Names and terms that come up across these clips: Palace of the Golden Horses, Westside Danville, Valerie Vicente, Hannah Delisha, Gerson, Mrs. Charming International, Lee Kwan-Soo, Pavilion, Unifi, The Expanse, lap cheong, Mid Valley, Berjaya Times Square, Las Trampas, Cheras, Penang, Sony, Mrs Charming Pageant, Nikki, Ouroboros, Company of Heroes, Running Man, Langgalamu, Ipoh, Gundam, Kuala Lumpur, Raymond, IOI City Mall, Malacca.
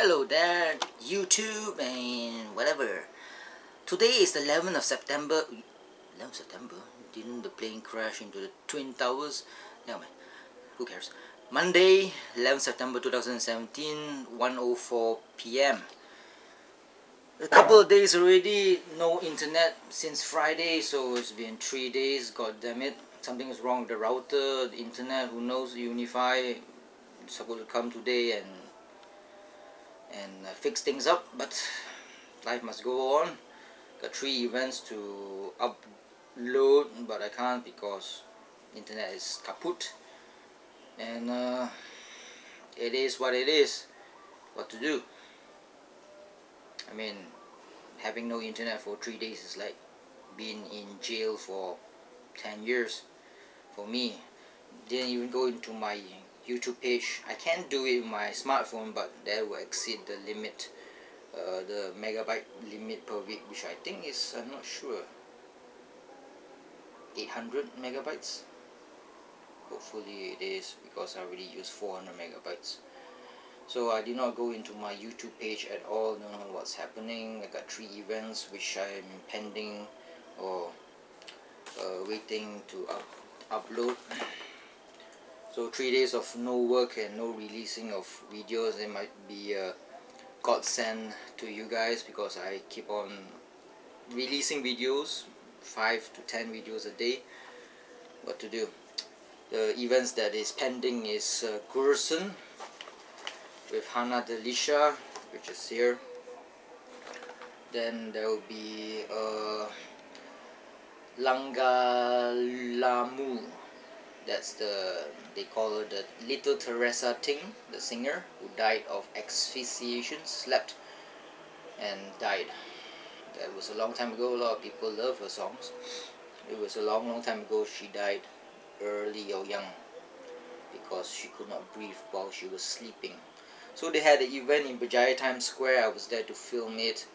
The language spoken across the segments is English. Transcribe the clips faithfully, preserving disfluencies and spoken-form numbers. Hello there, YouTube and whatever. Today is the eleventh of September. eleventh of September? Didn't the plane crash into the Twin Towers? Never mind. Who cares? Monday, eleventh September two thousand seventeen, one oh four p m A couple of days already, no internet since Friday, so it's been three days, god damn it. Something is wrong with the router, the internet, who knows, Unifi is supposed to come today and and uh, fix things up, but life must go on. Got three events to upload, but I can't because internet is kaput. And uh, it is what it is, what to do. I mean, having no internet for three days is like being in jail for ten years for me. Didn't even go into my YouTube page. I can do it with my smartphone, but that will exceed the limit, uh, the megabyte limit per week, which I think is, I'm not sure, eight hundred megabytes. Hopefully it is, because I already use four hundred megabytes. So I did not go into my YouTube page at all. Don't know what's happening. I got three events which I'm pending or uh, waiting to up upload. So three days of no work and no releasing of videos. It might be a godsend to you guys because I keep on releasing videos, five to ten videos a day. What to do? The events that is pending is uh, Gerson with Hannah Delisha, which is here. Then there will be uh, Langgalamu, that's the, they call her the Little Teresa Ting, the singer who died of asphyxiation, slept and died. That was a long time ago. A lot of people love her songs. It was a long long time ago she died, early or young, because she could not breathe while she was sleeping. So they had an event in Berjaya Times Square. I was there to film it.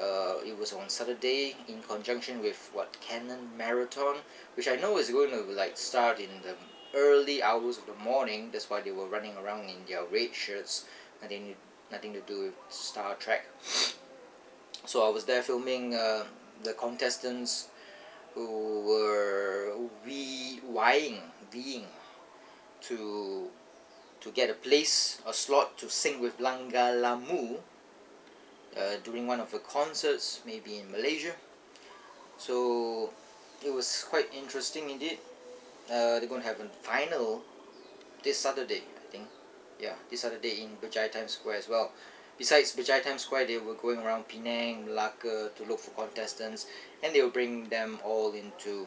Uh, it was on Saturday in conjunction with what, Canon Marathon, which I know is going to like start in the early hours of the morning. That's why they were running around in their red shirts. Nothing, nothing to do with Star Trek. So I was there filming uh, the contestants who were vying, vying to. to get a place, a slot to sing with Langgalamu uh, during one of the concerts, maybe in Malaysia. So it was quite interesting indeed. Uh, they're going to have a final this Saturday, I think. Yeah, this Saturday in Berjaya Times Square as well. Besides Berjaya Times Square, they were going around Penang, Malacca to look for contestants, and they will bring them all into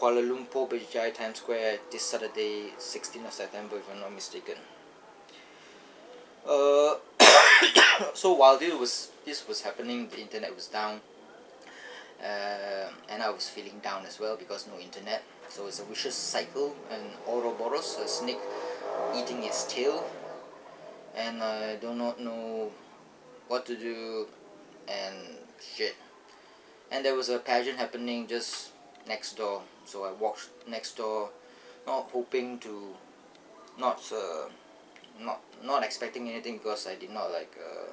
Kuala Lumpur, Berjaya Times Square this Saturday, sixteenth of September, if I'm not mistaken. Uh, so while this was this was happening, the internet was down, uh, and I was feeling down as well because no internet. So it's a vicious cycle, and Ouroboros, a snake eating its tail, and I do not know what to do, and shit. And there was a pageant happening just next door, so I walked next door, not hoping to, not uh, not not expecting anything, because I did not like uh,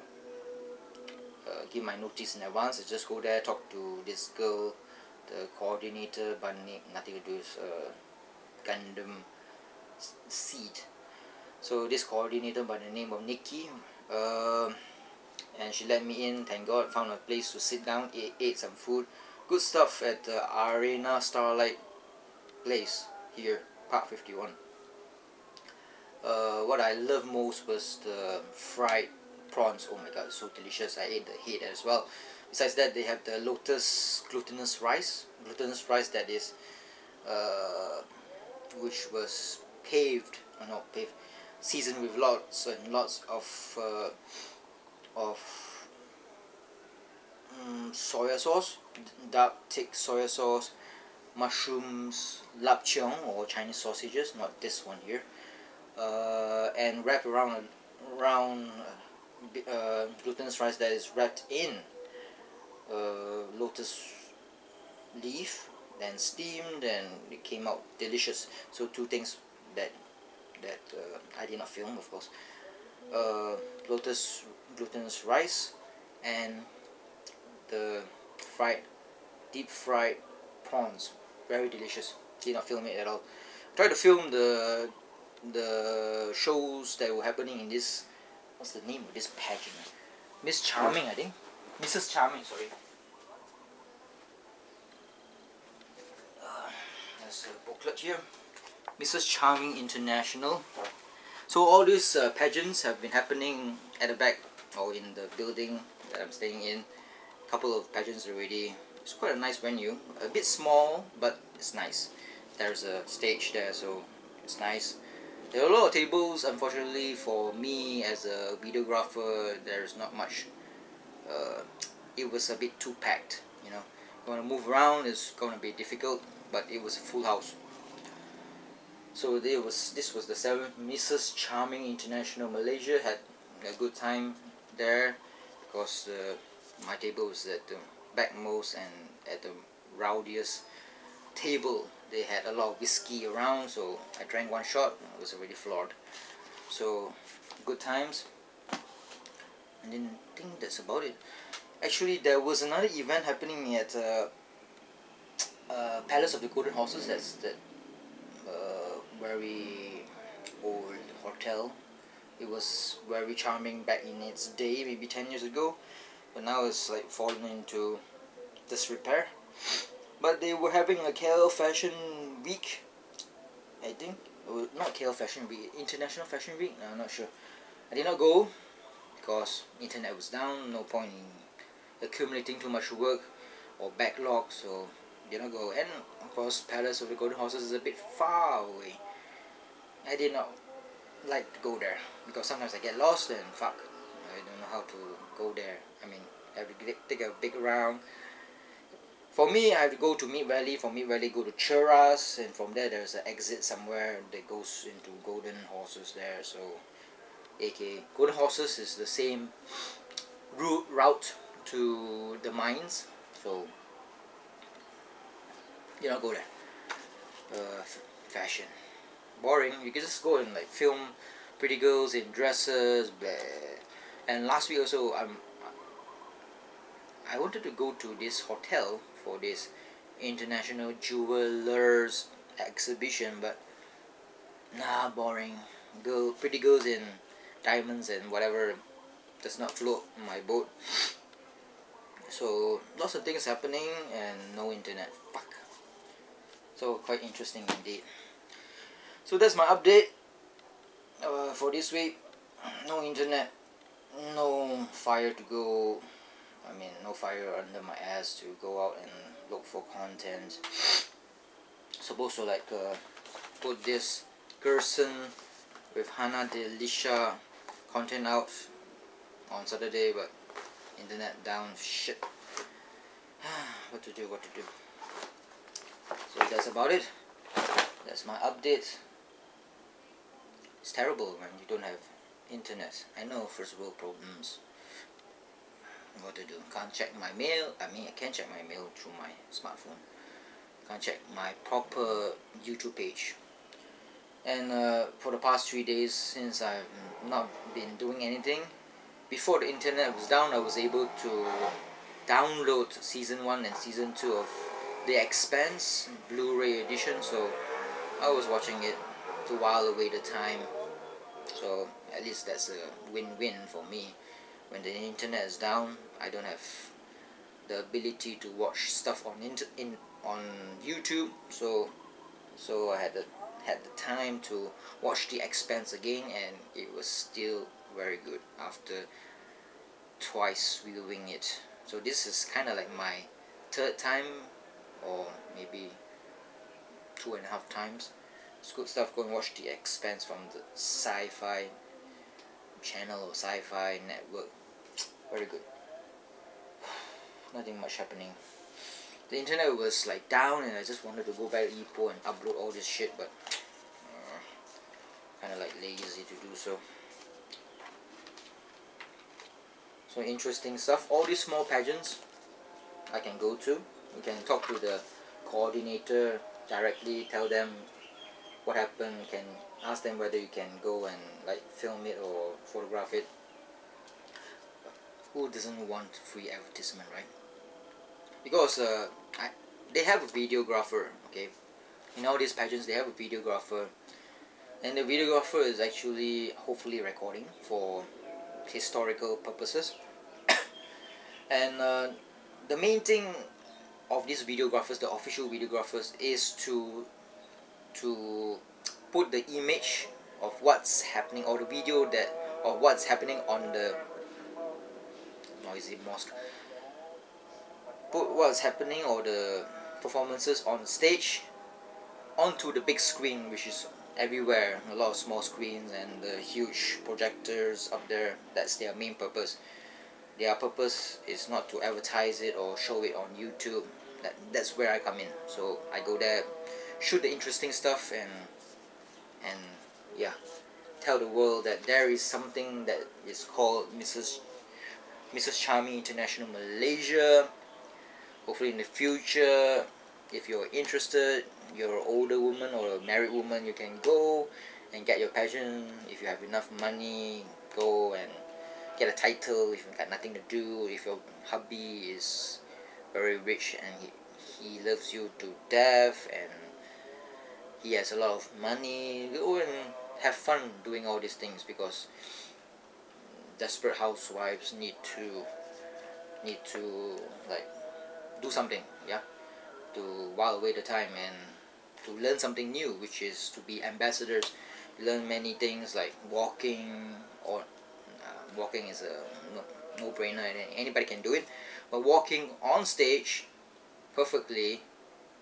uh, give my notice in advance. I just go there, talk to this girl, the coordinator, but nothing to do with uh, Gundam seed. So this coordinator by the name of Nikki, uh, and she let me in. Thank God, found a place to sit down, ate, ate some food. Good stuff at the Arena Starlight place here, Park fifty-one. Uh, what I loved most was the fried prawns. Oh my god, so delicious. I ate the head as well. Besides that, they have the lotus glutinous rice. Glutinous rice that is, uh, which was paved, oh no, paved, seasoned with lots and lots of, uh, of, Mm, soya sauce, dark thick soya sauce, mushrooms, lap cheong or Chinese sausages, not this one here, uh, and wrapped around around uh, uh, glutinous rice that is wrapped in uh, lotus leaf, then steamed, and it came out delicious. So two things that that uh, I did not film, of course. uh, lotus glutinous rice and the fried, deep fried prawns. Very delicious. Did not film it at all. Tried to film the the shows that were happening in this. What's the name of this pageant? Miss Charming, I think. Missus Charming, sorry. Uh, there's a booklet here. Missus Charming International. So all these uh, pageants have been happening at the back or in the building that I'm staying in. A couple of pageants already. It's quite a nice venue. A bit small, but it's nice. There's a stage there, so it's nice. There are a lot of tables. Unfortunately for me as a videographer, there's not much. Uh, it was a bit too packed, you know. You want to move around, it's going to be difficult, but it was a full house. So there was, this was the seventh Missus Charming International Malaysia. Had a good time there because uh, my table was at the backmost and at the rowdiest table. They had a lot of whiskey around, so I drank one shot and I was already floored. So good times. And then I think that's about it. Actually, there was another event happening at uh, uh, Palace of the Golden Horses. That's that uh, very old hotel. It was very charming back in its day, maybe ten years ago, but now it's like fallen into disrepair. But they were having a K L Fashion Week, I think. Well, not K L Fashion Week, International Fashion Week? No, I'm not sure. I did not go because internet was down, no point in accumulating too much work or backlog, so I did not go. And of course, Palace of the Golden Horses is a bit far away. I did not like to go there because sometimes I get lost and fuck, I don't know how to go there. I mean, I have to take a big round. For me, I have to go to Mid Valley. From Mid Valley, go to Cheras, and from there, there's an exit somewhere that goes into Golden Horses there. So, aka Golden Horses is the same route route to the mines. So, you know, go there. Uh, fashion, boring. You can just go and like film pretty girls in dresses, blah. And last week also, I'm I wanted to go to this hotel for this international jewelers exhibition, but nah, boring. Girl, pretty girls in diamonds and whatever does not float my boat. So lots of things happening and no internet. Fuck. So quite interesting indeed. So that's my update uh, for this week. No internet, no fire to go. I mean, no fire under my ass to go out and look for content. Supposed to like uh, put this Gerson with Hannah Delisha content out on Saturday, but internet down, shit. What to do, what to do. So that's about it. That's my update. It's terrible when you don't have internet. I know, first world problems. What to do? Can't check my mail. I mean, I can check my mail through my smartphone. Can't check my proper YouTube page. And uh, for the past three days, since I've not been doing anything, before the internet was down, I was able to download season one and season two of The Expanse Blu-ray edition. So I was watching it to while away the time. So at least that's a win-win for me. When the internet is down, I don't have the ability to watch stuff on inter in on YouTube, so so I had the had the time to watch The Expanse again, and it was still very good after twice viewing it. So this is kind of like my third time, or maybe two and a half times. It's good stuff. Go and watch The Expanse from the Sci-Fi Channel or Sci-Fi Network. Very good. Nothing much happening. The internet was like down, and I just wanted to go back to Ipoh and upload all this shit, but uh, kind of like lazy to do so. So interesting stuff. All these small pageants I can go to. You can talk to the coordinator directly. Tell them what happened. You can ask them whether you can go and like film it or photograph it. Who doesn't want free advertisement, right? Because uh, I, they have a videographer, okay? In all these pageants, they have a videographer. And the videographer is actually hopefully recording for historical purposes. And uh, the main thing of these videographers, the official videographers, is to to put the image of what's happening, or the video that of what's happening on the noisy mosque. Put what's happening or the performances on stage onto the big screen, which is everywhere. A lot of small screens and the huge projectors up there. That's their main purpose. Their purpose is not to advertise it or show it on YouTube. That, that's where I come in. So I go there, shoot the interesting stuff, and and yeah, tell the world that there is something that is called Missus Missus Charming International Malaysia. Hopefully in the future, if you're interested, you're an older woman or a married woman, you can go and get your pageant. If you have enough money, go and get a title. If you've got nothing to do, if your hubby is very rich and he, he loves you to death and he has a lot of money, go and have fun doing all these things, because desperate housewives need to need to like do something, yeah, to while away the time and to learn something new, which is to be ambassadors. You learn many things like walking, or uh, walking is a no-brainer, anybody can do it, but walking on stage perfectly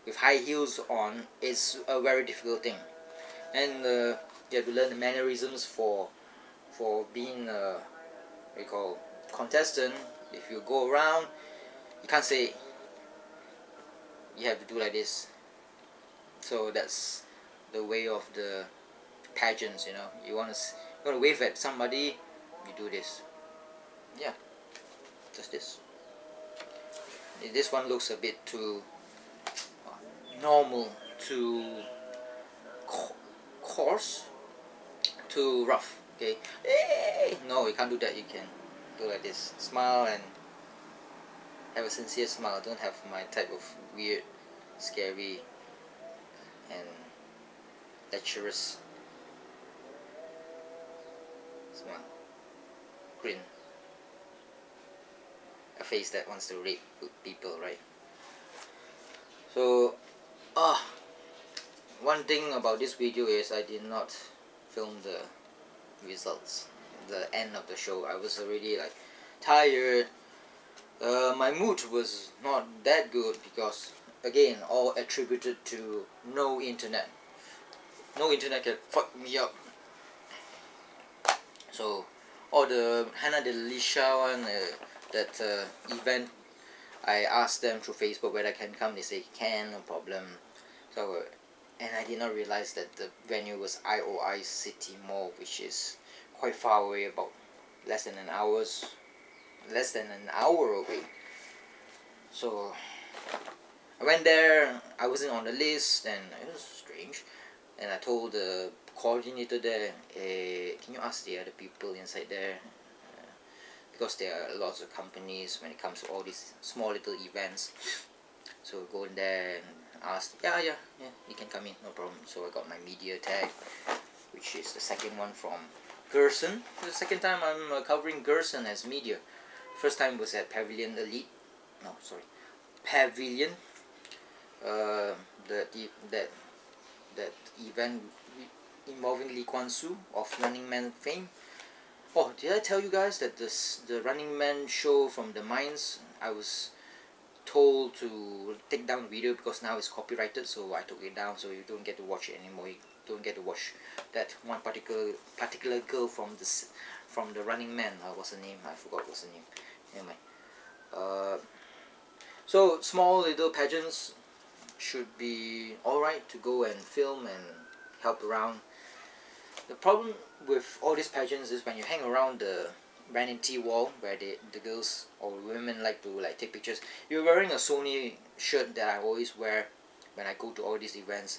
with high heels on is a very difficult thing, and uh, you have to learn the mannerisms for for being a, what you call, contestant. If you go around, you can't say, you have to do like this. So that's the way of the pageants, you know. You want to you want to wave at somebody, you do this. Yeah, just this. This one looks a bit too normal, too coarse, too rough. Okay. Hey! No, you can't do that. You can do like this. Smile and have a sincere smile. Don't have my type of weird, scary, and lecherous smile. Grin. A face that wants to rape people, right? So, ah, oh, one thing about this video is I did not film the results, the end of the show. I was already like tired. Uh, my mood was not that good because, again, all attributed to no internet. No internet can fuck me up. So, all the Hannah Delisha one, uh, that uh, event, I asked them through Facebook whether I can come. They say can, no problem. So, and I did not realize that the venue was I O I City Mall, which is quite far away, about less than an hour's. less than an hour away. So I went there, I wasn't on the list, and it was strange, and I told the coordinator there, hey, can you ask the other people inside there, uh, because there are lots of companies when it comes to all these small little events. So go in there and ask, yeah yeah yeah you can come in, no problem. So I got my media tag, which is the second one from Gerson. The second time I'm uh, covering Gerson as media. First time was at Pavilion Elite, no sorry, Pavilion, uh, the, the, that, that event involving Lee Kwan-Soo of Running Man fame. Oh, did I tell you guys that this, the Running Man show from the mines, I was told to take down the video because now it's copyrighted, so I took it down, so you don't get to watch it anymore. You don't get to watch that one particular particular girl from this from the Running Man. Uh, what's her name? I forgot what's her name. Anyway, uh, so small little pageants should be alright to go and film and help around. The problem with all these pageants is when you hang around the vanity wall where they, the girls or women like to like take pictures. You're wearing a Sony shirt that I always wear when I go to all these events.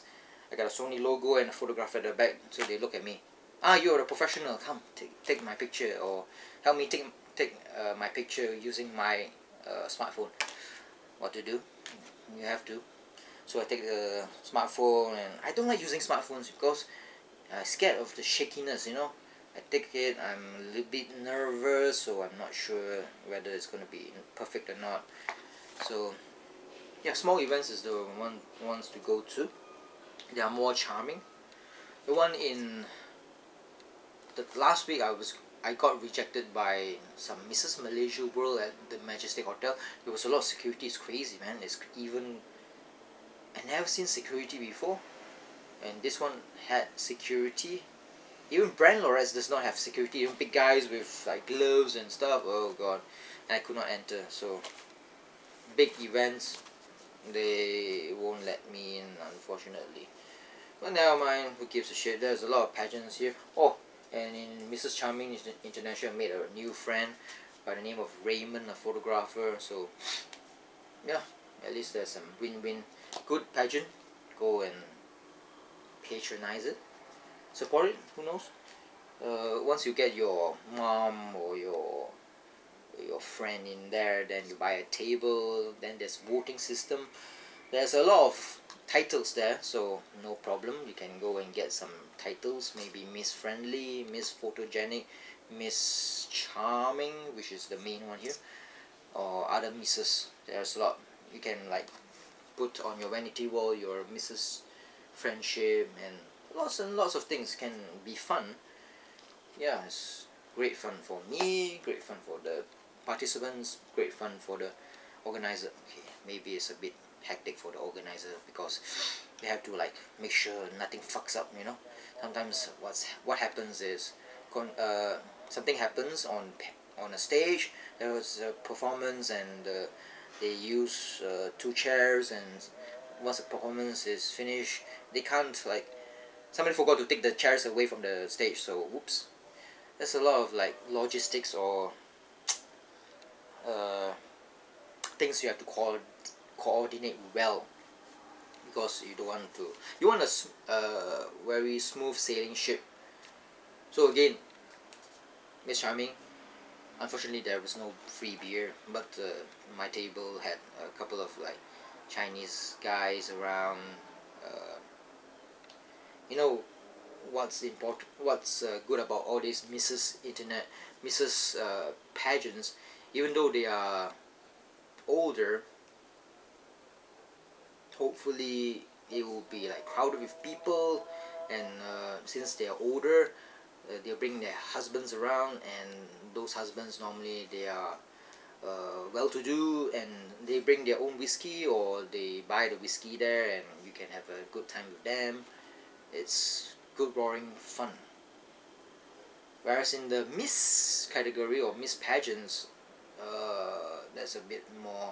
I got a Sony logo and a photograph at the back, so they look at me. Ah, you're a professional, come, take, take my picture, or help me take, take uh, my picture using my uh, smartphone. What to do? You have to. So I take the smartphone, and I don't like using smartphones because I'm scared of the shakiness, you know. I take it, I'm a little bit nervous, so I'm not sure whether it's going to be perfect or not. So, yeah, small events is the one ones to go to. They are more charming. The one in the last week, I was I got rejected by some Missus Malaysia World at the Majestic Hotel. There was a lot of security. It's crazy, man. It's even I never seen security before, and this one had security. Even Brand Lawrence does not have security. Even big guys with like gloves and stuff. Oh god, and I could not enter. So big events, they won't let me in, unfortunately. But never mind, who gives a shit? There's a lot of pageants here. Oh, and in Missus Charming International, I made a new friend by the name of Raymond, a photographer. So, yeah, at least there's some win-win. Good pageant, go and patronize it, support it. Who knows? Uh, once you get your mom or your your friend in there, then you buy a table, then there's voting system, there's a lot of titles there, so no problem, you can go and get some titles, maybe Miss Friendly, Miss Photogenic, Miss Charming, which is the main one here, or other misses. There's a lot. You can like put on your vanity wall your Missus Friendship, and lots and lots of things can be fun. Yeah, it's great fun for me, great fun for the participants, great fun for the organizer. Okay, maybe it's a bit hectic for the organizer because they have to like make sure nothing fucks up, you know. Sometimes what's what happens is con uh, something happens on on a stage. There was a performance, and uh, they use uh, two chairs, and once the performance is finished, they can't like somebody forgot to take the chairs away from the stage. So whoops, there's a lot of like logistics or Uh, things you have to co coordinate well, because you don't want to you want a uh, very smooth sailing ship. So again, Miss Charming, unfortunately there was no free beer, but uh, my table had a couple of like Chinese guys around. Uh, you know what's important, what's uh, good about all these Missus Internet, Missus Uh, pageants. Even though they are older, hopefully it will be like crowded with people, and uh, since they are older, uh, they bring their husbands around, and those husbands normally they are uh, well-to-do, and they bring their own whiskey, or they buy the whiskey there, and you can have a good time with them. It's good, roaring fun. Whereas in the Miss category or Miss pageants, Uh, there's a bit more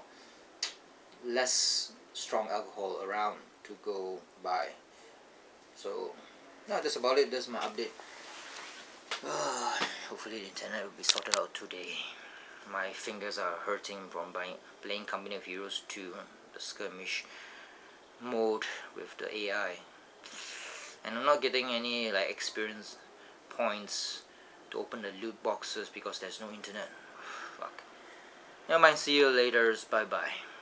less strong alcohol around to go by. So no, that's about it. That's my update. Uh, hopefully the internet will be sorted out today. My fingers are hurting from buying, playing Company of Heroes two, the skirmish mode with the A I, and I'm not getting any like experience points to open the loot boxes because there's no internet. Fuck. Never mind, see you later, bye bye.